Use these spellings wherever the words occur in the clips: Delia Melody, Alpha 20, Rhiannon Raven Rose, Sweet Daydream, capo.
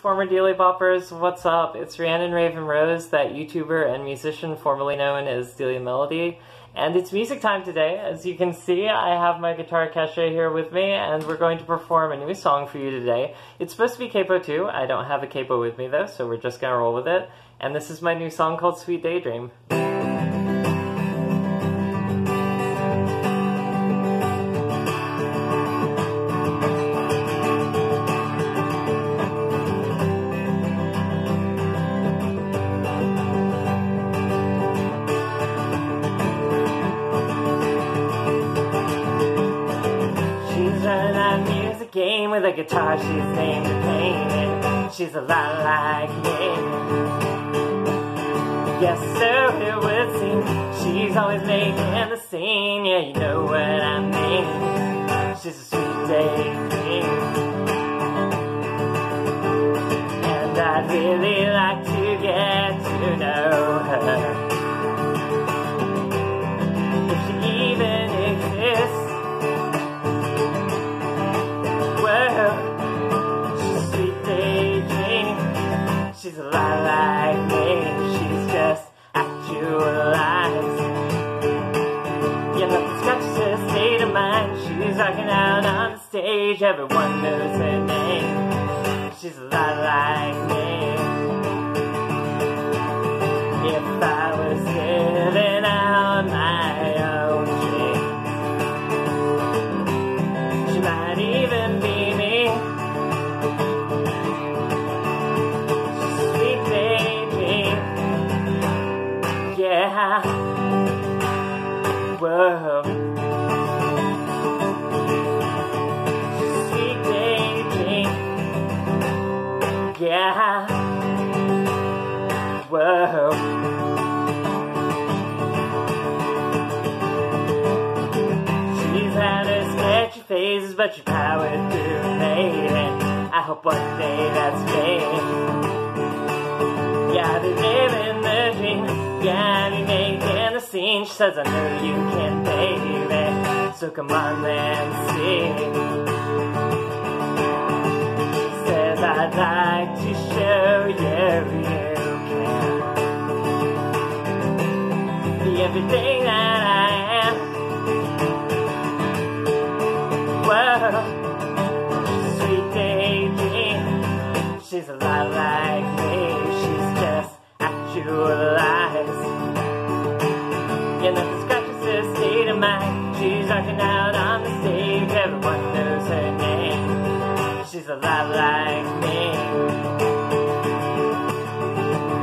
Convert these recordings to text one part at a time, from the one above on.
former Delia Boppers, what's up? It's Rhiannon Raven Rose, that YouTuber and musician formerly known as Delia Melody, and it's music time today. As you can see, I have my guitar cachet here with me, and we're going to perform a new song for you today. It's supposed to be capo 2, I don't have a capo with me though, so we're just gonna roll with it, and this is my new song called Sweet Daydream. Game with a guitar, she's named her pain. She's a lot like me. Yes, sir, it would seem she's always making the scene. Yeah, you know what I mean. She's a sweet daydream, and I'd really like to get to know her, if she even exists. She's a lot like me, she's just actualized. Yeah, nothing's got just a state of mind. She's rocking out on the stage, everyone knows her name. She's a lot like me. If I was living out my own dreams, she might even be me. Whoa. Sweet daydream. Yeah. Whoa. She's had her sketchy phases, but she powered through it. I hope one day that's fame. Yeah, I've been living the dream. Yeah, I'll be making a scene. She says, I know you can, baby, so come on and sing. She says, I'd like to show you can be everything that I am. Whoa, sweet daydream. She's a lot like me. She's just actualized. Yeah, nothing scratches her state of mind. She's rocking out on the stage, everyone knows her name. She's a lot like me.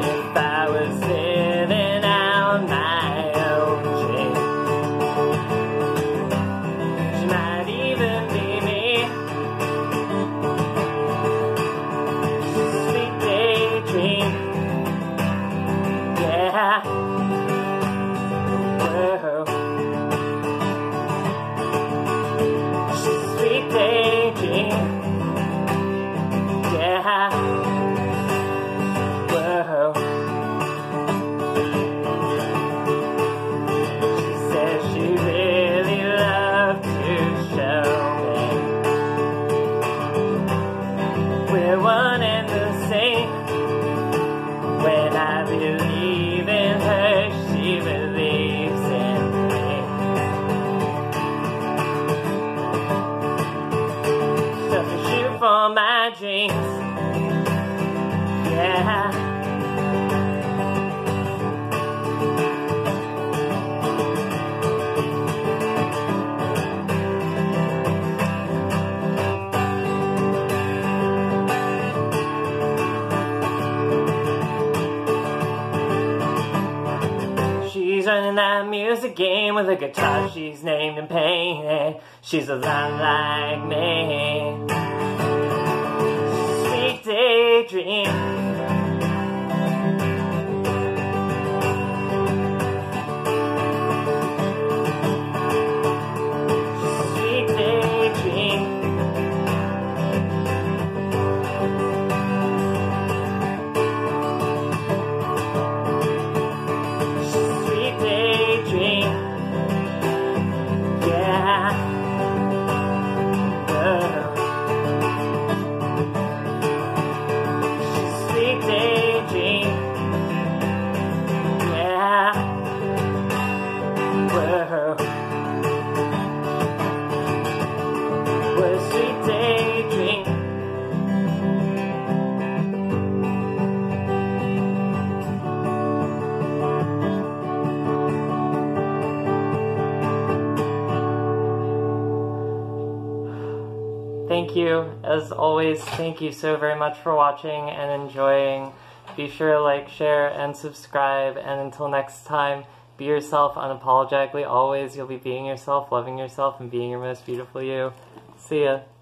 If I was living out my own dream, she might even be me. Sweet daydream. Yeah. For my dreams, yeah. She's running that music game with a guitar, she's named and painted. She's a lot like me. Daydream. Sweet daydream. Sweet daydream. Yeah. was a sweet daydream. Thank you, as always, thank you so very much for watching and enjoying. Be sure to like, share, and subscribe, and until next time, be yourself unapologetically always. You'll be being yourself, loving yourself, and being your most beautiful you. See ya.